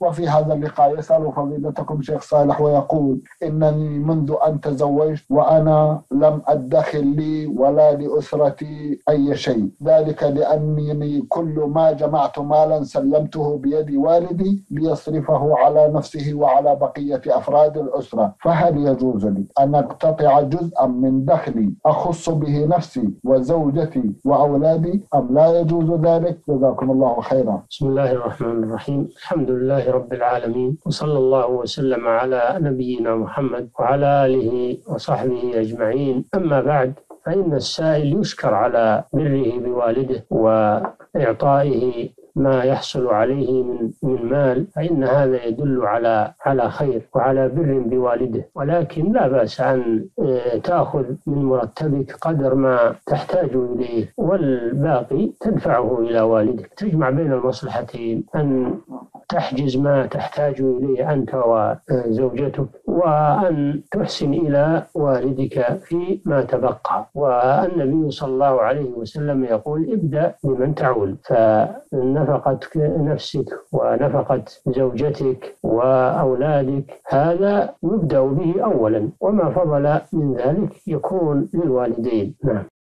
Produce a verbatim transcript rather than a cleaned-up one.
وفي هذا اللقاء يسأل فضيلتكم شيخ صالح ويقول: إنني منذ أن تزوجت وأنا لم أدخر لي ولا لأسرتي أي شيء، ذلك لأنني كل ما جمعت مالا سلمته بيد والدي ليصرفه على نفسه وعلى بقية أفراد الأسرة، فهل يجوز لي أن أقتطع جزءا من دخلي أخص به نفسي وزوجتي وأولادي أم لا يجوز ذلك؟ جزاكم الله خيرا. بسم الله الرحمن الرحيم، الحمد لله رب العالمين، وصلى الله وسلم على نبينا محمد وعلى آله وصحبه أجمعين. أما بعد، فإن السائل يشكر على بره بوالده وإعطائه ما يحصل عليه من من مال، فإن هذا يدل على على خير وعلى بر بوالده. ولكن لا بأس أن تأخذ من مرتبك قدر ما تحتاج إليه، والباقي تدفعه إلى والدك، تجمع بين المصلحتين، أن تحجز ما تحتاج إليه أنت وزوجتك، وأن تحسن إلى والدك في ما تبقى. والنبي صلى الله عليه وسلم يقول: ابدأ بمن تعول، فالنفع نفقة نفسك ونفقة زوجتك وأولادك هذا يبدأ به أولا، وما فضل من ذلك يكون للوالدين. نعم.